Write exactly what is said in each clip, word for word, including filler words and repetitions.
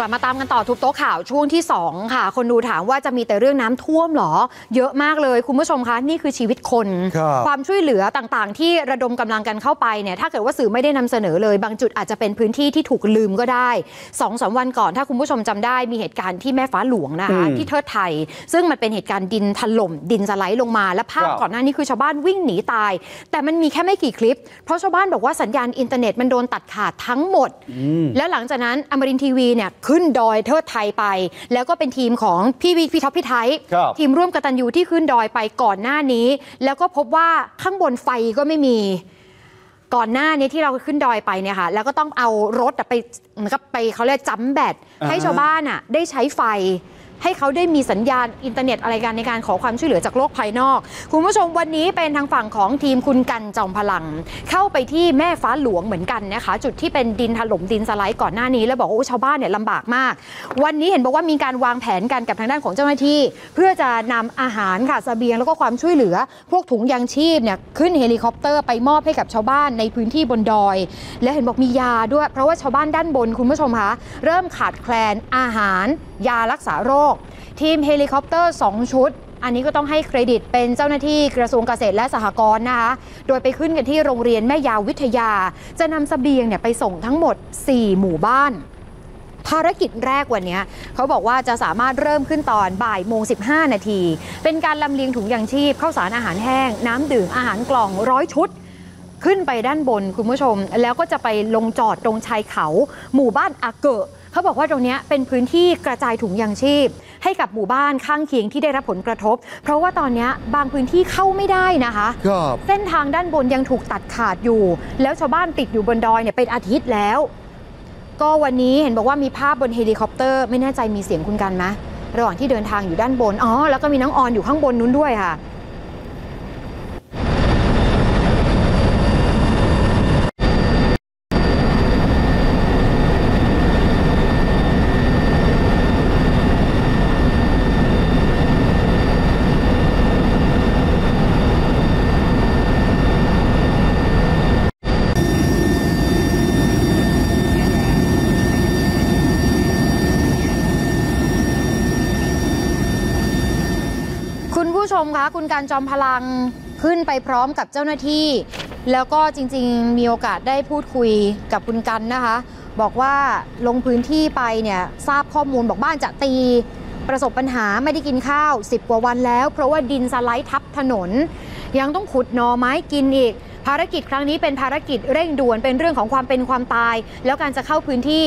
กลับมาตามกันต่อทุบโต๊ะข่าวช่วงที่สองค่ะคนดูถามว่าจะมีแต่เรื่องน้ำท่วมหรอเยอะมากเลยคุณผู้ชมคะนี่คือชีวิตคนความช่วยเหลือต่างๆที่ระดมกำลังกันเข้าไปเนี่ยถ้าเกิดว่าสื่อไม่ได้นำเสนอเลยบางจุดอาจจะเป็นพื้นที่ที่ถูกลืมก็ได้ สองสาม วันก่อนถ้าคุณผู้ชมจำได้มีเหตุการณ์ที่แม่ฟ้าหลวงนะคะที่เทิดไทยซึ่งมันเป็นเหตุการณ์ดินถล่มดินสไลด์ลงมาและภาพก่อนหน้านี้คือชาวบ้านวิ่งหนีตายแต่มันมีแค่ไม่กี่คลิปเพราะชาวบ้านบอกว่าสัญญาณอินเทอร์เน็ตมันโดนตัดขาดทั้งหมดแล้วหลังจากนั้นอมรินทร์ทีวีเนี่ยขึ้นดอยเทิดไทยไปแล้วก็เป็นทีมของพี่วีพี่ท็อปพี่ไทยทีมร่วมกตัญญูที่ขึ้นดอยไปก่อนหน้านี้แล้วก็พบว่าข้างบนไฟก็ไม่มีก่อนหน้านี้ที่เราขึ้นดอยไปเนี่ยค่ะแล้วก็ต้องเอารถไปเหมือนกับไปเขาเรียกจั๊มแบตให้ชาวบ้านอ่ะได้ใช้ไฟให้เขาได้มีสัญญาณอินเทอร์เน็ตอะไรกันในการขอความช่วยเหลือจากโลกภายนอกคุณผู้ชมวันนี้เป็นทางฝั่งของทีมคุณกันจอมพลังเข้าไปที่แม่ฟ้าหลวงเหมือนกันนะคะจุดที่เป็นดินถล่มดินสไลด์ก่อนหน้านี้แล้วบอกว่าชาวบ้านเนี่ยลำบากมากวันนี้เห็นบอกว่ามีการวางแผนกันกับทางด้านของเจ้าหน้าที่เพื่อจะนำอาหารค่ะเสบียงแล้วก็ความช่วยเหลือพวกถุงยางชีพเนี่ยขึ้นเฮลิคอปเตอร์ไปมอบให้กับชาวบ้านในพื้นที่บนดอยและเห็นบอกมียาด้วยเพราะว่าชาวบ้านด้านบนคุณผู้ชมคะเริ่มขาดแคลนอาหารยารักษาโรคทีมเฮลิคอปเตอร์สองชุดอันนี้ก็ต้องให้เครดิตเป็นเจ้าหน้าที่กระทรวงเกษตรและสหกรณ์นะคะโดยไปขึ้นกันที่โรงเรียนแม่ยาววิทยาจะนำเสบียงเนี่ยไปส่งทั้งหมดสี่หมู่บ้านภารกิจแรกวันนี้เขาบอกว่าจะสามารถเริ่มขึ้นตอนบ่ายโมงสิบห้านาทีเป็นการลำเลียงถุงยางชีพข้าวสารอาหารแห้งน้ำดื่มอาหารกล่องร้อยชุดขึ้นไปด้านบนคุณผู้ชมแล้วก็จะไปลงจอดตรงชายเขาหมู่บ้านอาเกะเขาบอกว่าตรงนี้เป็นพื้นที่กระจายถุงยางชีพให้กับหมู่บ้านข้างเคียงที่ได้รับผลกระทบเพราะว่าตอนนี้บางพื้นที่เข้าไม่ได้นะคะเส้นทางด้านบนยังถูกตัดขาดอยู่แล้วชาวบ้านติดอยู่บนดอยเนี่ยเป็นอาทิตย์แล้วก็วันนี้เห็นบอกว่ามีภาพบนเฮลิคอปเตอร์ไม่แน่ใจมีเสียงคุณกันนะระหว่างที่เดินทางอยู่ด้านบนอ๋อแล้วก็มีน้องออนอยู่ข้างบนนู้นด้วยค่ะคุณผู้ชมคะคุณการจอมพลังขึ้นไปพร้อมกับเจ้าหน้าที่แล้วก็จริงๆมีโอกาสได้พูดคุยกับคุณกันนะคะบอกว่าลงพื้นที่ไปเนี่ยทราบข้อมูลบอกบ้านจะตีประสบปัญหาไม่ได้กินข้าวสิบกว่าวันแล้วเพราะว่าดินสไลด์ทับถนนยังต้องขุดหน่อไม้กินอีกภารกิจครั้งนี้เป็นภารกิจเร่งด่วนเป็นเรื่องของความเป็นความตายแล้วการจะเข้าพื้นที่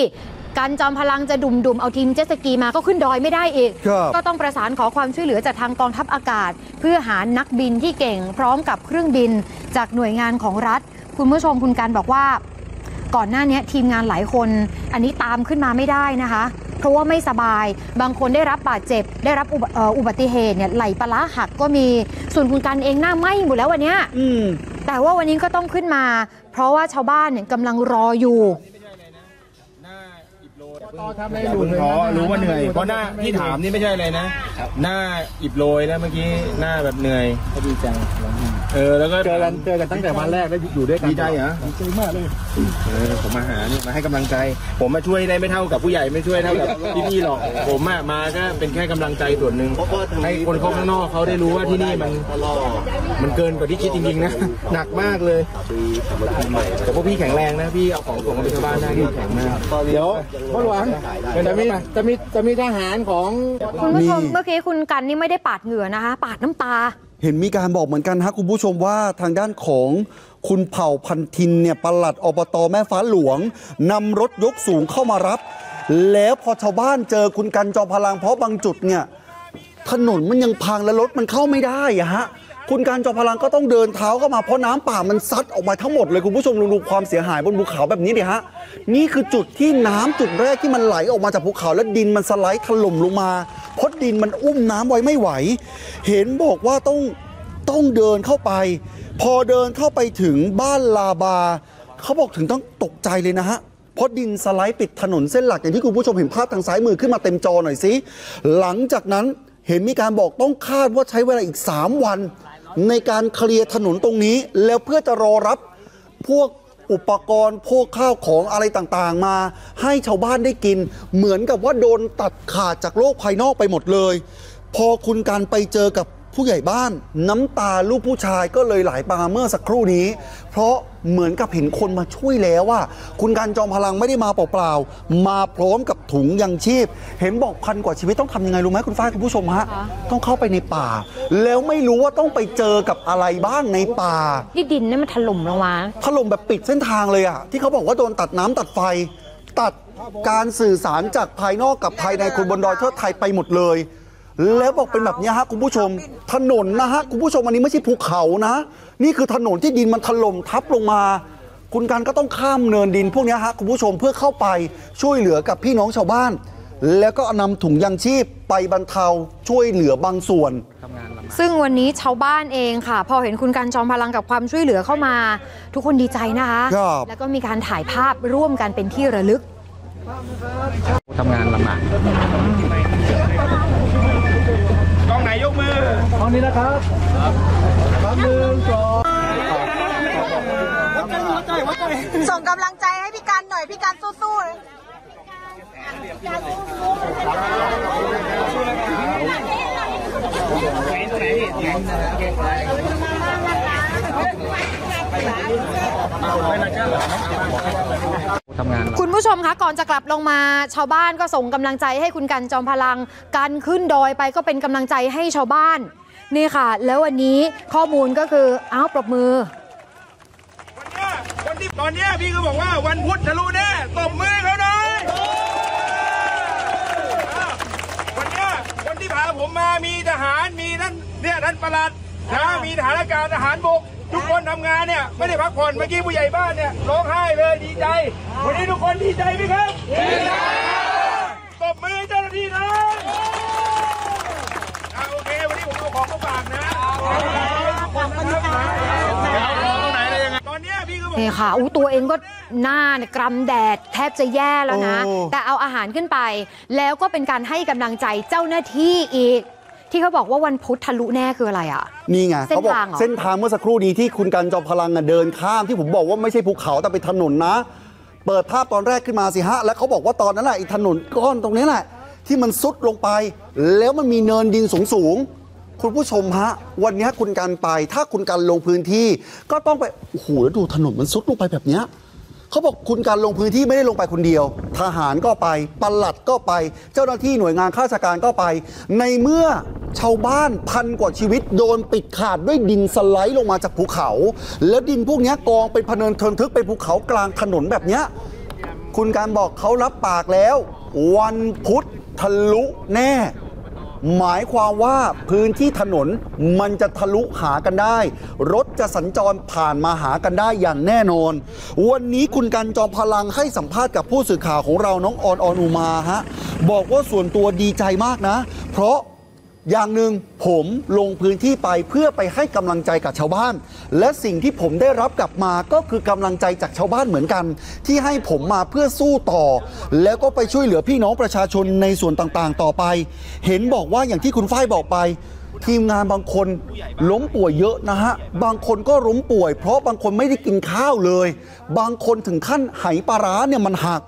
การจอมพลังจะดุมดุมเอาทีมเจ็ตสกีมาก็ขึ้นดอยไม่ได้เองก็ต้องประสานขอความช่วยเหลือจากทางกองทัพอากาศเพื่อหานักบินที่เก่งพร้อมกับเครื่องบินจากหน่วยงานของรัฐคุณผู้ชมคุณการบอกว่าก่อนหน้านี้ทีมงานหลายคนอันนี้ตามขึ้นมาไม่ได้นะคะเพราะว่าไม่สบายบางคนได้รับบาดเจ็บได้รับอุบัติเหตุเนี่ยไหล่ปลาร้าหักก็มีส่วนคุณการเองหน้าไหม้หมดแล้ววันนี้แต่ว่าวันนี้ก็ต้องขึ้นมาเพราะว่าชาวบ้านเนี่ยกำลังรออยู่คุณขอรู้ว่าเหนื่อยเพราะหน้าที่ถามนี่ไม่ใช่อะไรนะหน้าอิบโรยแล้วเมื่อกี้หน้าแบบเหนื่อยก็ดีใจเออแล้วก็เจอกันเจอกันตั้งแต่วันแรกแล้วอยู่ด้วยกันดีใจเหรอดีใจมากเลยเออผมมาหานี่มาให้กำลังใจผมมาช่วยได้ไม่เท่ากับผู้ใหญ่ไม่ช่วยเท่ากับที่นี่หรอกผมมาก็เป็นแค่กำลังใจส่วนหนึ่งให้คนข้างนอกเขาได้รู้ว่าที่นี่มันมันเกินกว่าที่คิดจริงๆนะหนักมากเลยแต่พวกพี่แข็งแรงนะพี่เอาของส่งไปชาวบ้านได้แข็งมากเดี๋ยวพ่อหลวงจะมีจะมีจะมีทหารของคุณผู้ชมเมื่อกี้คุณกันนี่ไม่ได้ปาดเหงื่อนะคะปาดน้ำตาเห็นมีการบอกเหมือนกันฮะคุณผู้ชมว่าทางด้านของคุณเผ่าพันทินเนี่ยปลัดอบต.แม่ฟ้าหลวงนำรถยกสูงเข้ามารับแล้วพอชาวบ้านเจอคุณกันจอมพลังเพราะบางจุดเนี่ยถนนมันยังพังและรถมันเข้าไม่ได้อะฮะคุณกันจอมพลังก็ต้องเดินเท้าเข้ามาเพราะน้ำป่ามันซัดออกมาทั้งหมดเลยคุณผู้ชมดูความเสียหายบนภูเขาแบบนี้ดิฮะนี่คือจุดที่น้ำจุดแรกที่มันไหลออกมาจากภูเขาและดินมันสไลด์ถล่มลงมาเพราะดินมันอุ้มน้ำไว้ไม่ไหวเห็นบอกว่าต้องต้องเดินเข้าไปพอเดินเข้าไปถึงบ้านลาบาเขาบอกถึงต้องตกใจเลยนะฮะเพราะดินสไลด์ปิดถนนเส้นหลักอย่างที่คุณผู้ชมเห็นภาพทางซ้ายมือขึ้นมาเต็มจอหน่อยสิหลังจากนั้นเห็นมีการบอกต้องคาดว่าใช้เวลาอีกสามวันในการเคลียร์ถนนตรงนี้แล้วเพื่อจะรอรับพวก อุปกรณ์พวกข้าวของอะไรต่างๆมาให้ชาวบ้านได้กินเหมือนกับว่าโดนตัดขาดจากโลกภายนอกไปหมดเลยพอคุณการไปเจอกับผู้ใหญ่บ้านน้ำตาลูกผู้ชายก็เลยไหลมาเมื่อสักครู่นี้เพราะเหมือนกับเห็นคนมาช่วยแล้วว่าคุณการจอมพลังไม่ได้มาเปล่าๆมาพร้อมกับถุงยังชีพเห็นบอกพันกว่าชีวิตต้องทำยังไงรู้ไหมคุณฝ้ายคุณผู้ชมฮะต้องเข้าไปในป่าแล้วไม่รู้ว่าต้องไปเจอกับอะไรบ้างในป่าที่ดินนี่มันถล่มลงมาถล่มแบบปิดเส้นทางเลยอะที่เขาบอกว่าโดนตัดน้ำตัดไฟตัดการสื่อสารจากภายนอกกับภายในคนบนดอยเทิดไทยไปหมดเลยแล้วบอกเป็นแบบนี้ฮะคุณผู้ชมถนนนะฮะคุณผู้ชมอันนี้ไม่ใช่ภูเขานะนี่คือถนนที่ดินมันถล่มทับลงมาคุณการก็ต้องข้ามเนินดินพวกนี้ฮะคุณผู้ชมเพื่อเข้าไปช่วยเหลือกับพี่น้องชาวบ้านแล้วก็นำถุงยังชีพไปบรรเทาช่วยเหลือบางส่วนซึ่งวันนี้ชาวบ้านเองค่ะพอเห็นคุณการจอมพลังกับความช่วยเหลือเข้ามาทุกคนดีใจนะคะแล้วก็มีการถ่ายภาพร่วมกันเป็นที่ระลึกทำงานลำบากกองไหนยกมือกองนี้นะครับมือสองส่งกำลังใจให้พี่การหน่อยพี่การสู้ๆเลยคุณผู้ชมคะก่อนจะกลับลงมาชาวบ้านก็ส่งกำลังใจให้คุณกันจอมพลังการขึ้นดอยไปก็เป็นกำลังใจให้ชาวบ้านนี่ค่ะแล้ววันนี้ข้อมูลก็คืออ้าวปรบมือวันนี้วันที่ตอนนี้พี่ก็บอกว่าวันพุธทะลุแน่ตบมือเขาหน่อยวันนี้วันที่พาผมมามีทหารมีนั่นเนี่ยท่านปลัดนะมีทหารอากาศทหารบกทุกคนทำงานเนี่ยไม่ได้พักผ่อนเมื่อกี้ผู้ใหญ่บ้านเนี่ยร้องไห้เลยดีใจวันนี้ทุกคนดีใจไหมครับดีใจตบมือเจ้าหน้าที่นะโอเควันนี้ผมเอาของมาฝากนะตอนนี้พี่ก็บอกนี่ค่ะอู้ตัวเองก็หน้าเนี่ยกรำแดดแทบจะแย่แล้วนะแต่เอาอาหารขึ้นไปแล้วก็เป็นการให้กำลังใจเจ้าหน้าที่อีกที่เขาบอกว่าวันพุธทะลุแน่คืออะไรอ่ะนี่ไงเขาบอกเส้นทางเมื่อสักครู่นี้ที่คุณกันจอมพลังเดินข้ามที่ผมบอกว่าไม่ใช่ภูเขาแต่เป็นถนนนะเปิดภาพตอนแรกขึ้นมาสิฮะแล้วเขาบอกว่าตอนนั้นแหละไอ้ถนนก้อนตรงนี้แหละที่มันซุดลงไปแล้วมันมีเนินดินสูงสูงคุณผู้ชมฮะวันนี้คุณกันไปถ้าคุณกันลงพื้นที่ก็ต้องไปโอ้โหแล้วดูถนนมันซุดลงไปแบบนี้เขาบอกคุณการลงพื้นที่ไม่ได้ลงไปคนเดียวทหารก็ไปปลัดก็ไปเจ้าหน้าที่หน่วยงานข้าราชการก็ไปในเมื่อชาวบ้านพันกว่าชีวิตโดนปิดขาดด้วยดินสไลด์ลงมาจากภูเขาและดินพวกนี้กองเป็นพเนินเทินทึกเป็นภูเขากลางถนนแบบนี้คุณการบอกเขารับปากแล้ววันพุธทะลุแน่หมายความว่าพื้นที่ถนนมันจะทะลุหากันได้รถจะสัญจรผ่านมาหากันได้อย่างแน่นอนวันนี้คุณกันจอมพลังให้สัมภาษณ์กับผู้สื่อข่าวของเราน้องออนออนอุมาฮะบอกว่าส่วนตัวดีใจมากนะเพราะอย่างหนึ่งผมลงพื้นที่ไปเพื่อไปให้กำลังใจกับชาวบ้านและสิ่งที่ผมได้รับกลับมาก็คือกำลังใจจากชาวบ้านเหมือนกันที่ให้ผมมาเพื่อสู้ต่อแล้วก็ไปช่วยเหลือพี่น้องประชาชนในส่วนต่างๆต่อไปเห็นบอกว่าอย่างที่คุณฝ้ายบอกไปทีมงานบางคนล้มป่วยเยอะนะฮะบางคนก็ล้มป่วยเพราะบางคนไม่ได้กินข้าวเลยบางคนถึงขั้นไหปลาร้าเนี่ยมันหัก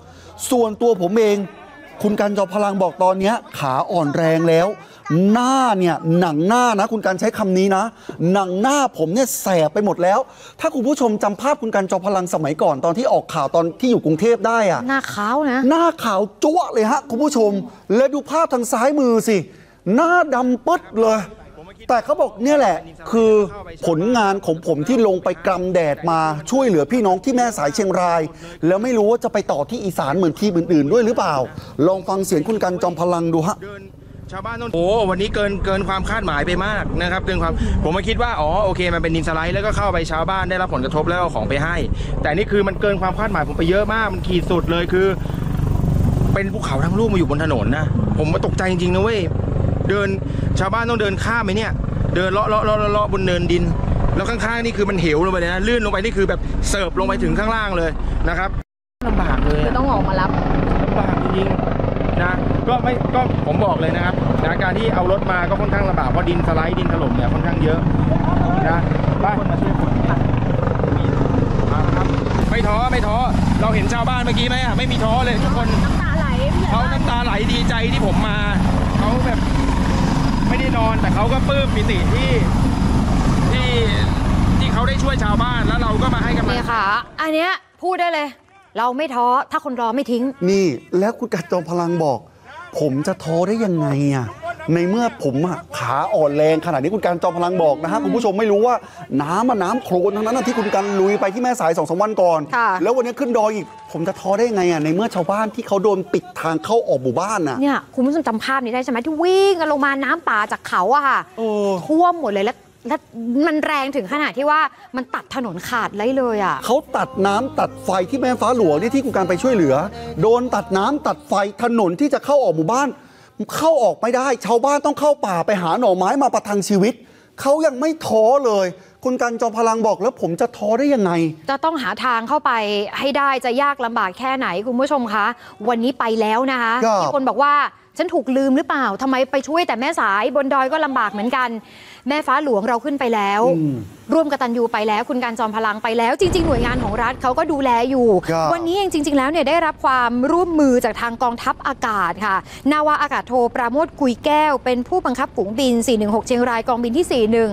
ส่วนตัวผมเองคุณกันจอมพลังบอกตอนนี้ขาอ่อนแรงแล้วหน้าเนี่ยหนังหน้านะคุณการใช้คำนี้นะหนังหน้าผมเนี่ยแสบไปหมดแล้วถ้าคุณผู้ชมจำภาพคุณการจอมพลังสมัยก่อนตอนที่ออกข่าวตอนที่อยู่กรุงเทพได้อะหน้าขาวนะหน้าขาวจั๊วเลยฮะคุณผู้ชมและดูภาพทางซ้ายมือสิหน้าดำปึ๊ดเลยแต่เขาบอกเนี่ยแหละคือผลงานของผมที่ลงไปกรำแดดมาช่วยเหลือพี่น้องที่แม่สายเชียงรายแล้วไม่รู้ว่าจะไปต่อที่อีสานเหมือนที่อื่นๆด้วยหรือเปล่าลองฟังเสียงคุณกันจอมพลังดูฮะชาวบ้านโอ้วันนี้เกินเกินความคาดหมายไปมากนะครับเกินความผมมาคิดว่าอ๋อโอเคมันเป็นดินสไลด์แล้วก็เข้าไปชาวบ้านได้รับผลกระทบแล้วเอาของไปให้แต่นี่คือมันเกินความคาดหมายผมไปเยอะมากมันขีดสุดเลยคือเป็นภูเขาทั้งลูกมาอยู่บนถนนนะผมมาตกใจจริงๆนะเว้ยเดินชาวบ้านต้องเดินข้ามไปเนี่ยเดินเลาะเลาะเลาะเลาะบนเนินดินแล้วข้างๆนี่คือมันเหวลงไปเลยนะลื่นลงไปนี่คือแบบเสิร์ฟลงไปถึงข้างล่างเลยนะครับลำบากเลยต้องออกมารับลำบากจริงๆนะก็ไม่ก็ผมบอกเลยนะครับนะการที่เอารถมาก็ค่อนข้างลำบากเพราะดินสไลด์ดินถล่มเนี่ยค่อนข้างเยอะนะไปไป ไม่ท้อไม่ท้อเราเห็นชาวบ้านเมื่อกี้ไหมไม่มีท้อเลยทุกคนน้ำตาไหลเขาน้ำตาไหลดีใจที่ผมมาเขาแบบไม่ได้นอนแต่เขาก็ปลื้มปิติที่ที่ที่เขาได้ช่วยชาวบ้านแล้วเราก็มาให้กำลังใจค่ะอันเนี้ยพูดได้เลยเราไม่ท้อถ้าคนรอไม่ทิ้งนี่แล้วคุณกัจจอมพลังบอกผมจะท้อได้ยังไงอ่ะในเมื่อผมขาอ่อนแรงขนาดนี้คุณการจอมพลังบอกนะฮะคุณผู้ชมไม่รู้ว่าน้ำมันน้ำโคลนทั้งนั้นที่คุณการลุยไปที่แม่สายสองสามวันก่อนแล้ววันนี้ขึ้นดอยอีกผมจะท้อได้ไงอ่ะในเมื่อชาวบ้านที่เขาโดนปิดทางเข้าออกหมู่บ้านน่ะเนี่ยคุณผู้ชมจำภาพนี้ได้ใช่ไหมที่วิ่งกันลงมาน้ำป่าจากเขาอะค่ะท่วมหมดเลยแล้วแล้วมันแรงถึงขนาดที่ว่ามันตัดถนนขาดเลยเลยอ่ะเขาตัดน้ำตัดไฟที่แม่ฟ้าหลวงนี่ที่คุณการไปช่วยเหลือโดนตัดน้ำตัดไฟถนนที่จะเข้าออกหมู่บ้านเข้าออกไม่ได้ชาวบ้านต้องเข้าป่าไปหาหน่อไม้มาประทังชีวิตเขายังไม่ท้อเลยคุณกันจอมพลังบอกแล้วผมจะท้อได้ยังไงจะต้องหาทางเข้าไปให้ได้จะยากลำบากแค่ไหนคุณผู้ชมคะวันนี้ไปแล้วนะคะมีคนบอกว่าฉันถูกลืมหรือเปล่าทำไมไปช่วยแต่แม่สายบนดอยก็ลำบากเหมือนกันแม่ฟ้าหลวงเราขึ้นไปแล้วร่วมกตัญญูไปแล้วคุณการจอมพลังไปแล้วจริงๆหน่วยงานของรัฐเขาก็ดูแลอยู่วันนี้เองจริงๆแล้วเนี่ยได้รับความร่วมมือจากทางกองทัพอากาศค่ะนาวาอากาศโทปราโมทกุยแก้วเป็นผู้บังคับฝูงบินสี่หนึ่งหกเชียงรายกองบินที่สี่สิบเอ็ด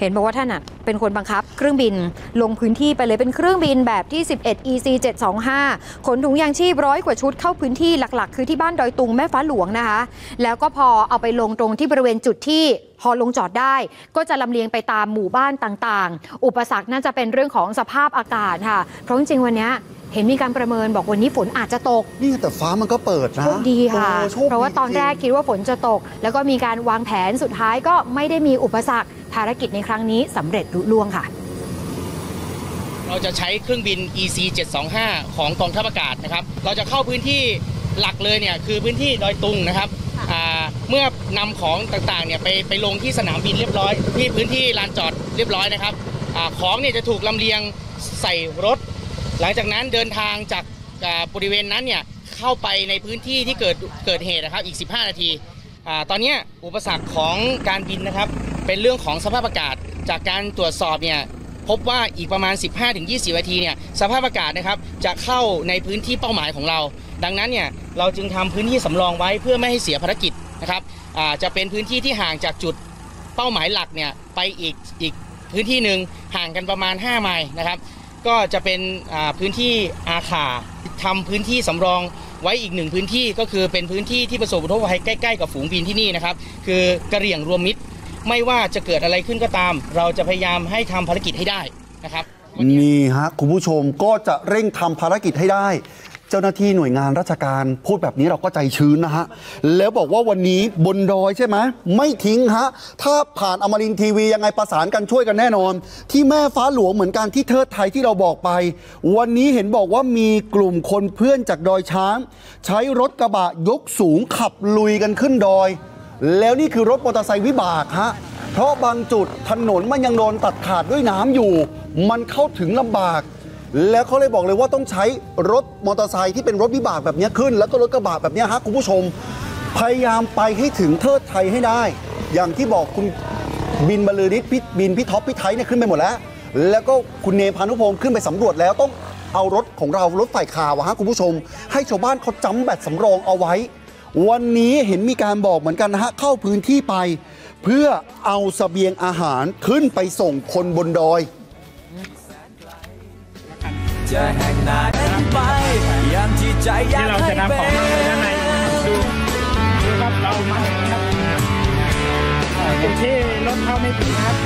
เห็นบอกว่าท่านเป็นคนบังคับเครื่องบินลงพื้นที่ไปเลยเป็นเครื่องบินแบบที่สิบเอ็ด อี ซี เจ็ดสองห้า ขนถุงยางชีพร้อยกว่าชุดเข้าพื้นที่หลักๆคือที่บ้านดอยตุงแม่ฟ้าหลวงนะคะแล้วก็พอเอาไปลงตรงที่บริเวณจุดที่พอลงจอดได้ก็จะลำเลียงไปตามหมู่บ้านต่างๆอุปสรรคน่าจะเป็นเรื่องของสภาพอากาศค่ะเพราะจริงๆวันนี้เห็นมีการประเมินบอกวันนี้ฝนอาจจะตกนี่แต่ฟ้ามันก็เปิดนะโชคดีค่ะเพราะว่าตอนแรกคิดว่าฝนจะตกแล้วก็มีการวางแผนสุดท้ายก็ไม่ได้มีอุปสรรคภารกิจในครั้งนี้สำเร็จลุล่วงค่ะเราจะใช้เครื่องบิน อี ซี เจ็ดสองห้า ของกองทัพอากาศนะครับเราจะเข้าพื้นที่หลักเลยเนี่ยคือพื้นที่ดอยตุงนะครับเมื่อนำของต่างๆเนี่ยไปไปลงที่สนามบินเรียบร้อยที่พื้นที่ลานจอดเรียบร้อยนะครับอของเนี่ยจะถูกลำเลียงใส่รถหลังจากนั้นเดินทางจากบริเวณนั้นเนี่ยเข้าไปในพื้นที่ที่เกิดเกิดเหตุนะครับอีกสิบห้านาทีอตอนนี้อุปสรรคของการบินนะครับเป็นเรื่องของสภาพอากาศจากการตรวจสอบเนี่ยพบว่าอีกประมาณ สิบห้าถึงยี่สิบ นาทีเนี่ยสภาพอากาศนะครับจะเข้าในพื้นที่เป้าหมายของเราดังนั้นเนี่ยเราจึงทำพื้นที่สำรองไว้เพื่อไม่ให้เสียภารกิจนะครับจะเป็นพื้นที่ที่ห่างจากจุดเป้าหมายหลักเนี่ยไปอีกอีกพื้นที่หนึ่งห่างกันประมาณห้าไมล์นะครับก็จะเป็นพื้นที่อาขาทำพื้นที่สำรองไว้อีกหนึ่งพื้นที่ก็คือเป็นพื้นที่ที่ประสบอุทกภัยใกล้ๆกับฝูงบินที่นี่นะครับคือกระเหรี่ยงรวมมิตรไม่ว่าจะเกิดอะไรขึ้นก็ตามเราจะพยายามให้ทำภารกิจให้ได้นะครับนี่ฮะคุณผู้ชมก็จะเร่งทำภารกิจให้ได้เจ้าหน้าที่หน่วยงานราชการพูดแบบนี้เราก็ใจชื้นนะฮะแล้วบอกว่าวันนี้บนดอยใช่ไหมไม่ทิ้งฮะถ้าผ่านอมรินทีวียังไงประสานกันช่วยกันแน่นอนที่แม่ฟ้าหลวงเหมือนกันที่เทิดไทยที่เราบอกไปวันนี้เห็นบอกว่ามีกลุ่มคนเพื่อนจากดอยช้างใช้รถกระบะยกสูงขับลุยกันขึ้นดอยแล้วนี่คือรถมอเตอร์ไซค์วิบากฮะเพราะบางจุดถนนมันยังโดนตัดขาดด้วยน้ำอยู่มันเข้าถึงลำบากแล้วเขาเลยบอกเลยว่าต้องใช้รถมอเตอร์ไซค์ที่เป็นรถวิบากแบบนี้ขึ้นแล้วก็รถกระบะแบบนี้ฮะคุณผู้ชมพยายามไปให้ถึงเทิดไทยให้ได้อย่างที่บอกคุณบินบรรลือฤทธิ์บินพี่ท็อปพี่ไทยเนี่ยขึ้นไปหมดแล้วแล้วก็คุณเนมพานุพงศ์ขึ้นไปสำรวจแล้วต้องเอารถของเรารถไฟขาวฮะคุณผู้ชมให้ชาวบ้านเขาจำแบตสำรองเอาไว้วันนี้เห็นมีการบอกเหมือนกันนะฮะเข้าพื้นที่ไปเพื่อเอาเสบียงอาหารขึ้นไปส่งคนบนดอยจะแหกหน้าไปยามที่ใจอยากให้เป็นดูดูครับเรามาครับจุดที่รถเข้าไม่ถึงครับ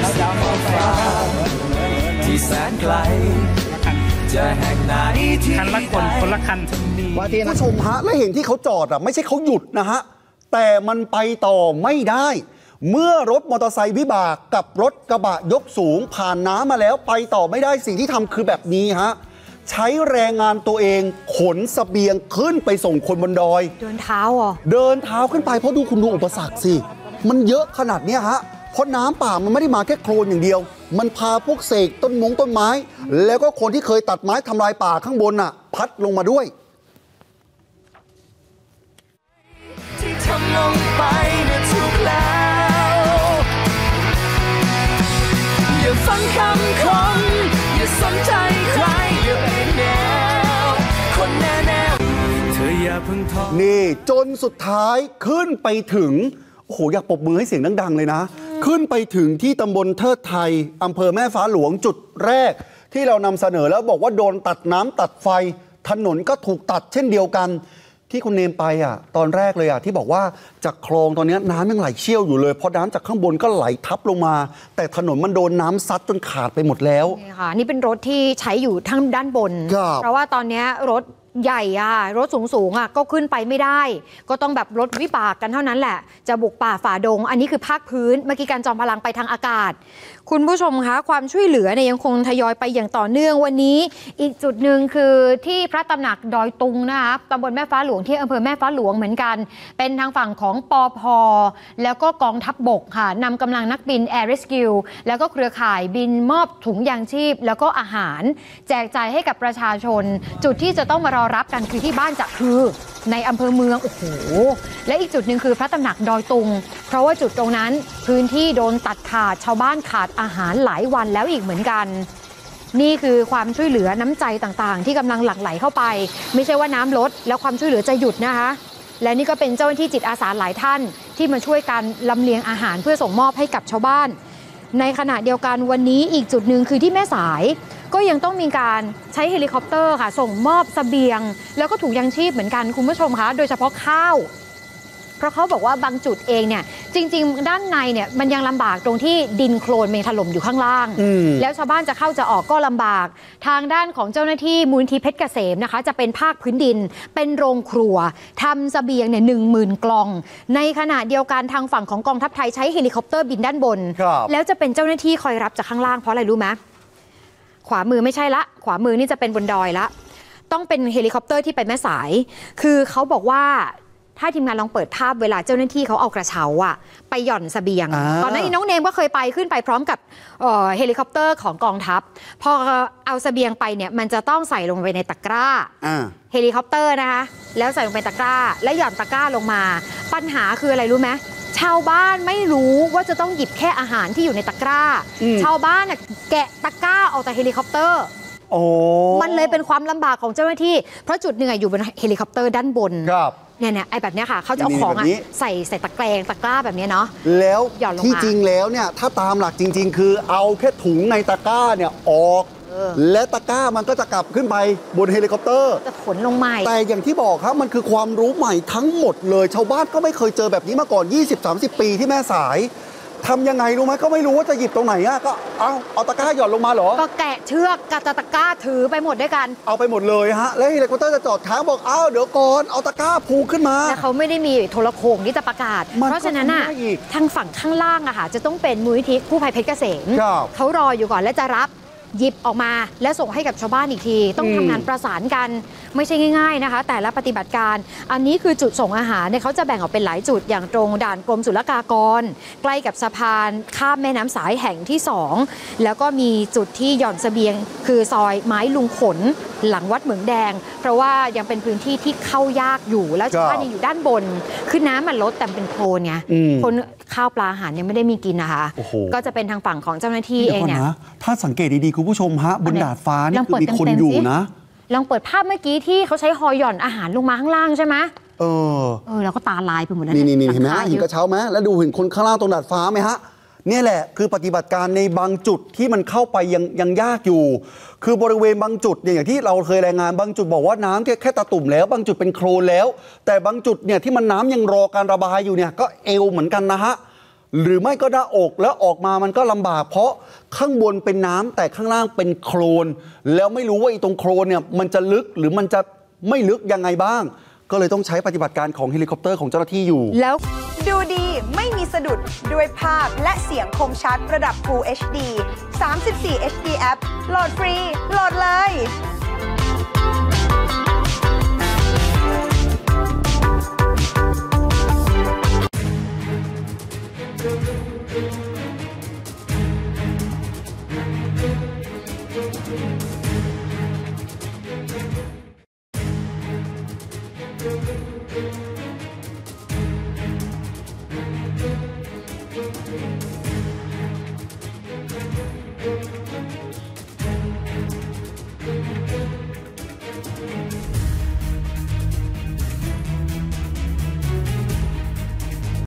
เราจะมองฟ้าที่แสนไกลจะแหกหน้าที่คันละคนคนละคันว่าที่ผู้ชมฮะและเห็นที่เขาจอดอ่ะไม่ใช่เขาหยุดนะฮะแต่มันไปต่อไม่ได้เมื่อรถมอเตอร์ไซค์วิบากกับรถกระบะยกสูงผ่านน้ำมาแล้วไปต่อไม่ได้สิ่งที่ทำคือแบบนี้ฮะใช้แรงงานตัวเองขนเสบียงขึ้นไปส่งคนบนดอยเดินเท้าอ่ะเดินเท้าขึ้นไปเพราะดูคุณดูอุปสรรคสิมันเยอะขนาดเนี้ยฮะเพราะน้ำป่ามันไม่ได้มาแค่โคลนอย่างเดียวมันพาพวกเศษต้นมงต้นไม้แล้วก็คนที่เคยตัดไม้ทำลายป่าข้างบนน่ะพัดลงมาด้วยที่ทำลงไปเนี่ยถูกแล้วอย่าฟังคำคนอย่าสนใจใคร นี่จนสุดท้ายขึ้นไปถึงโอ้โหอยากปรบมือให้เสียงดังๆเลยนะขึ้นไปถึงที่ตำบลเทิดไทยอำเภอแม่ฟ้าหลวงจุดแรกที่เรานำเสนอแล้วบอกว่าโดนตัดน้ำตัดไฟถนนก็ถูกตัดเช่นเดียวกันที่คุณเนมไปอ่ะตอนแรกเลยอ่ะที่บอกว่าจากคลองตอนนี้น้ำยังไหลเชี่ยวอยู่เลยเพราะน้ำจากข้างบนก็ไหลทับลงมาแต่ถนนมันโดนน้ำซัดจนขาดไปหมดแล้วนี่ค่ะนี่เป็นรถที่ใช้อยู่ทางด้านบนเพราะว่าตอนนี้รถใหญ่อ่ะรถสูงสูงอ่ะก็ขึ้นไปไม่ได้ก็ต้องแบบรถวิบากกันเท่านั้นแหละจะบุกป่าฝ่าดงอันนี้คือภาคพื้นเมื่อกี้การจอมพลังไปทางอากาศคุณผู้ชมคะความช่วยเหลือเนี่ยยังคงทยอยไปอย่างต่อเนื่องวันนี้อีกจุดหนึ่งคือที่พระตำหนักดอยตุงนะคะตำบลแม่ฟ้าหลวงที่อำเภอแม่ฟ้าหลวงเหมือนกันเป็นทางฝั่งของปภ.แล้วก็กองทัพบกค่ะนำกำลังนักบิน Air Rescue แล้วก็เครือข่ายบินมอบถุงยางชีพแล้วก็อาหารแจกจ่ายให้กับประชาชนจุดที่จะต้องมารอรับกันคือที่บ้านจะคือในอำเภอเมืองโอ้โหและอีกจุดหนึ่งคือพระตำหนักดอยตุงเพราะว่าจุดตรงนั้นพื้นที่โดนตัดขาดชาวบ้านขาดอาหารหลายวันแล้วอีกเหมือนกันนี่คือความช่วยเหลือน้ำใจต่างๆที่กำลังหลั่งไหลเข้าไปไม่ใช่ว่าน้ำลดแล้วความช่วยเหลือจะหยุดนะคะและนี่ก็เป็นเจ้าหน้าที่จิตอาสาหลายท่านที่มาช่วยกันลำเลียงอาหารเพื่อส่งมอบให้กับชาวบ้านในขณะเดียวกันวันนี้อีกจุดหนึ่งคือที่แม่สายก็ยังต้องมีการใช้เฮลิคอปเตอร์ค่ะส่งมอบเสบียงแล้วก็ถุงยางชีพเหมือนกันคุณผู้ชมคะโดยเฉพาะข้าวเพราะเขาบอกว่าบางจุดเองเนี่ยจริงๆด้านในเนี่ยมันยังลำบากตรงที่ดินโคลนมันถล่มอยู่ข้างล่างแล้วชาวบ้านจะเข้าจะออกก็ลำบากทางด้านของเจ้าหน้าที่มูลนิธิเพชรเกษมนะคะจะเป็นภาคพื้นดินเป็นโรงครัวทำเสบียงเนี่ยหนึ่งหมื่นกล่องในขณะเดียวกันทางฝั่งของกองทัพไทยใช้เฮลิคอปเตอร์บินด้านบนแล้วจะเป็นเจ้าหน้าที่คอยรับจากข้างล่างเพราะอะไรรู้ไหมขวามือไม่ใช่ละขวามือนี่จะเป็นบนดอยละต้องเป็นเฮลิคอปเตอร์ที่ไปแม่สายคือเขาบอกว่าถ้าทีมงานลองเปิดภาพเวลาเจ้าหน้าที่เขาเอากระเช้าอะไปหย่อนเสบียงตอนนั้นน้องเนมก็เคยไปขึ้นไปพร้อมกับเฮลิคอปเตอร์ของกองทัพพอเอาเสบียงไปเนี่ยมันจะต้องใส่ลงไปในตะกร้าเฮลิคอปเตอร์นะคะแล้วใส่ลงไปตะกร้าและหย่อนตะกร้าลงมาปัญหาคืออะไรรู้ไหมชาวบ้านไม่รู้ว่าจะต้องหยิบแค่อาหารที่อยู่ในตะกร้าชาวบ้านน่ะแกะตะกร้าออกจากเฮลิคอปเตอร์มันเลยเป็นความลำบากของเจ้าหน้าที่เพราะจุดหนึ่งอยู่บนเฮลิคอปเตอร์ด้านบนเนี่ยเนี่ยไอ้แบบนี้ค่ะเขาจะเอาของอ่ะใส่ใส่ตะแกรงตะกร้าแบบนี้เนาะแล้วที่จริงแล้วเนี่ยถ้าตามหลักจริงๆคือเอาแค่ถุงในตะกร้าเนี่ยออกและตะกร้ามันก็จะกลับขึ้นไปบนเฮลิคอปเตอร์จะขนลงใหม่แต่อย่างที่บอกครับมันคือความรู้ใหม่ทั้งหมดเลยชาวบ้านก็ไม่เคยเจอแบบนี้มาก่อน ยี่สิบถึงสามสิบ ปีที่แม่สายทำยังไงรู้ไหมก็ไม่รู้ว่าจะหยิบตรงไหนอ่ะก็เอาเอาตะกร้าหย่อนลงมาเหรอก็แกะเชือกกับตะกร้าถือไปหมดด้วยกันเอาไปหมดเลยฮะแล้วเฮลิคอปเตอร์จะจอดค้างบอกอ้าวเดี๋ยวก่อนเอาตะกร้าผูกขึ้นมาแต่เขาไม่ได้มีโทรโข่งที่จะประกาศเพราะฉะนั้นอ่ะทางฝั่งข้างล่างอะค่ะจะต้องเป็นมูลนิธิกู้ภัยเพชรเกษมเขารออยู่ก่อนและจะรับหยิบออกมาและส่งให้กับชาวบ้านอีกทีต้องทำงานประสานกันไม่ใช่ง่ายๆนะคะแต่ละปฏิบัติการอันนี้คือจุดส่งอาหารเนี่ยเขาจะแบ่งออกเป็นหลายจุดอย่างตรงด่านกรมศุลกากรใกล้กับสะพานข้ามแม่น้ำสายแห่งที่สองแล้วก็มีจุดที่หย่อนเสบียงคือซอยไม้ลุงขนหลังวัดเหมืองแดงเพราะว่ายังเป็นพื้นที่ที่เข้ายากอยู่แล้วชาวบ้านอยู่ด้านบนคือน้ำมันลดแต่เป็นโคลนไงคนข้าวปลาอาหารยังไม่ได้มีกินนะคะก็จะเป็นทางฝั่งของเจ้าหน้าที่เองเนี่ยถ้าสังเกตดีๆคุณผู้ชมฮะบนดาดฟ้านี่คือมีคนอยู่นะลองเปิดภาพเมื่อกี้ที่เขาใช้หอยหย่อนอาหารลงมาข้างล่างใช่ไหมเออเออแล้วก็ตาลายไปหมดแล้วนี่นี่เห็นไหมเห็นกระเช้าไหมแล้วดูเห็นคนข้างล่างตรงดาดฟ้าไหมฮะนี่แหละคือปฏิบัติการในบางจุดที่มันเข้าไปยังยังยากอยู่คือบริเวณบางจุดเนี่ยอย่างที่เราเคยรายงานบางจุดบอกว่าน้ำแค่แค่ตะตุ่มแล้วบางจุดเป็นโคลนแล้วแต่บางจุดเนี่ยที่มันน้ำยังรอการระบายอยู่เนี่ยก็เอวเหมือนกันนะฮะหรือไม่ก็หน้าอกแล้วออกมามันก็ลำบากเพราะข้างบนเป็นน้ำแต่ข้างล่างเป็นโคลนแล้วไม่รู้ว่าไอ้ตรงโคลนเนี่ยมันจะลึกหรือมันจะไม่ลึกยังไงบ้างก็เลยต้องใช้ปฏิบัติการของเฮลิคอปเตอร์ของเจ้าหน้าที่อยู่แล้วดูดีไม่มีสะดุดด้วยภาพและเสียงคมชัดระดับ ฟูล เอช ดี สามสิบสี่ เอช ดี แอปโหลดฟรีโหลดเลย